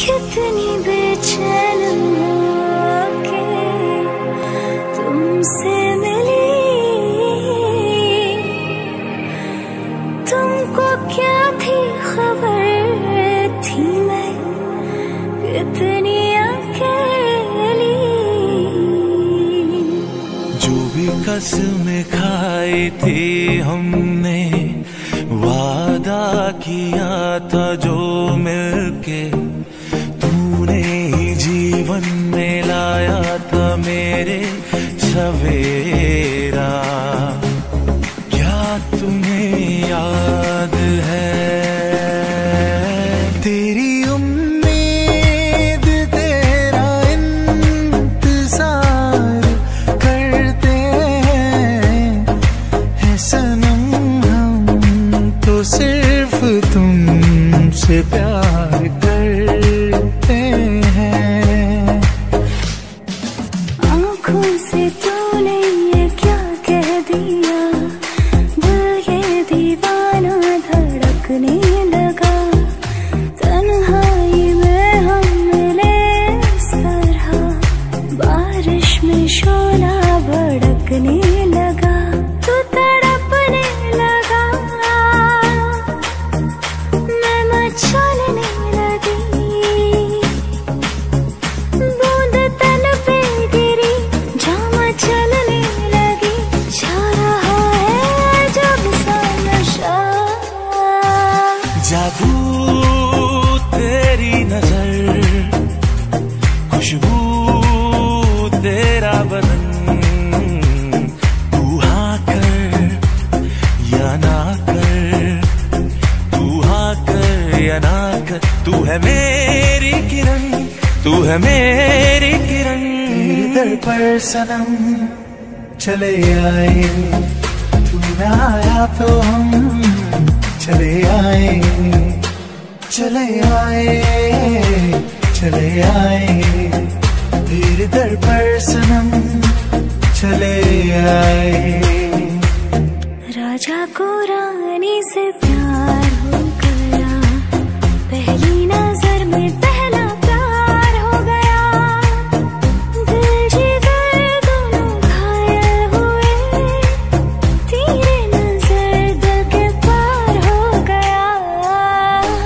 कितनी बेचैन होके तुमसे मिली, तुमको क्या थी खबर, थी मैं कितनी अकेली। जो भी कसमें खाई थी हमने, वादा किया था जो मिलके, तूने ही जीवन में लाया था मेरे सवेरा। क्या तुम्हें याद है तेरी उम्मीद, तेरा इंतजार करते हैं सनम हम, तो सिर्फ तुमसे प्यार करते हैं। आँखों से तूने ये क्या कह दिया, दिल ये दीवाना धड़कने लगा। तन्हाई में हम मिले इस तरह, बारिश में शोला भड़कने लगा। तू तड़पने लगा, मैं मचलने लगी। बूंद तन पे गिरी, जो मचलने लगी। छा रहा है अजब सा नशा, जादू तेरी नजर, खुशबू तेरा बदन। तू हाँ कर या ना कर, तू हाँ कर या ना कर, तू है मेरी किरण, तू है मेरी किरण। तेरे दर पर सनम चले आए, तू ना आया तो हम चले आए, चले आए, चले आए। तेरे दर पर सनम चले आए। राजा को रानी से प्यार हो गया, पहली नजर में पहला प्यार हो गया। दिल जिगर दोनों घायल हुए, तेरे नजर दिल के पार हो गया।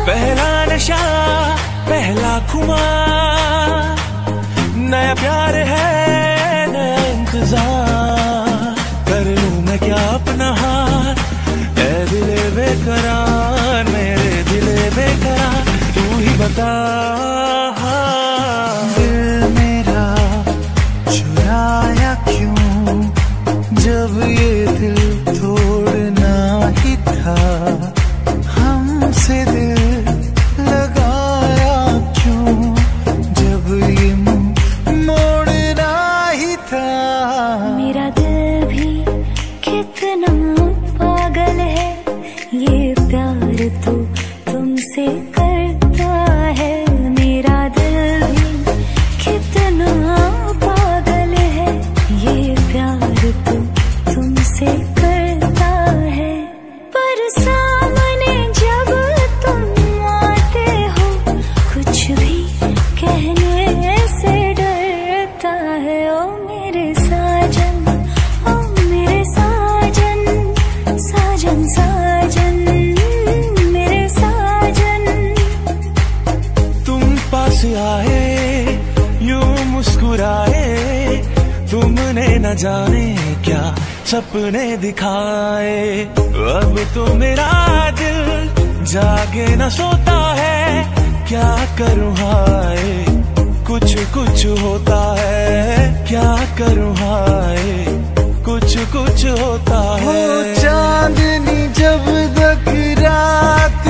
पहला नशा, पहला खुमार, नया प्यार है नया इंतजार। कर लूं मैं क्या अपना हार, ऐ दिले बेकरार, मेरे दिले बेकरार, तू ही बता। दिल मेरा चुराया क्यों, जब ये दिल तोड़ना ही था, हमसे दिल लगाया क्यों, जब ये मोड़ना ही था। मेरा दिल भी कितना पागल है, ये प्यार तो तुमसे करता है। मेरा दिल भी कितना पागल है, ये प्यार तो तुमसे करता है। पर सामने जब तुम आते हो, कुछ भी कहने से डरता है। ओ मेरे साजन, ओ मेरे साजन, साजन साजन मेरे साजन। तुम पास आए, यूं मुस्कुराए, तुमने न जाने क्या सपने दिखाए। अब तो मेरा दिल जागे न सोता है, क्या करूँ हाय, कुछ कुछ होता है। क्या करूँ हाय, कुछ कुछ होता है। वो चांदनी जब तक रात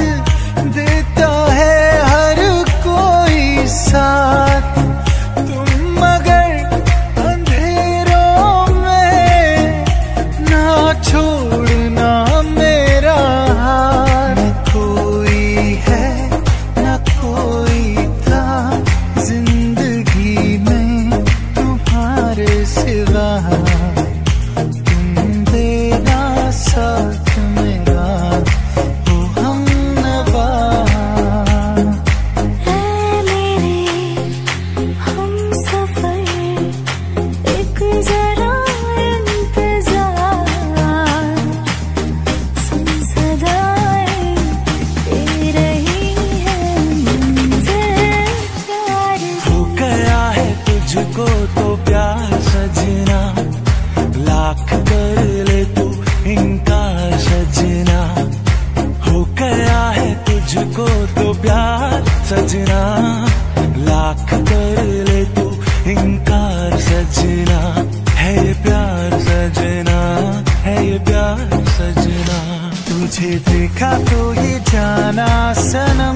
देता है हर कोई साथ, तुम मगर अंधेरों में ना छोड़ना मेरा हाथ। न कोई है न कोई था जिंदगी में तुम्हारे सिवा, तुम देना साथ मेरा, ओ हमनवा। सजना लाख कर ले तू इनकार सजना, है ये प्यार सजना, है ये प्यार सजना। तुझे देखा तो ये जाना सनम,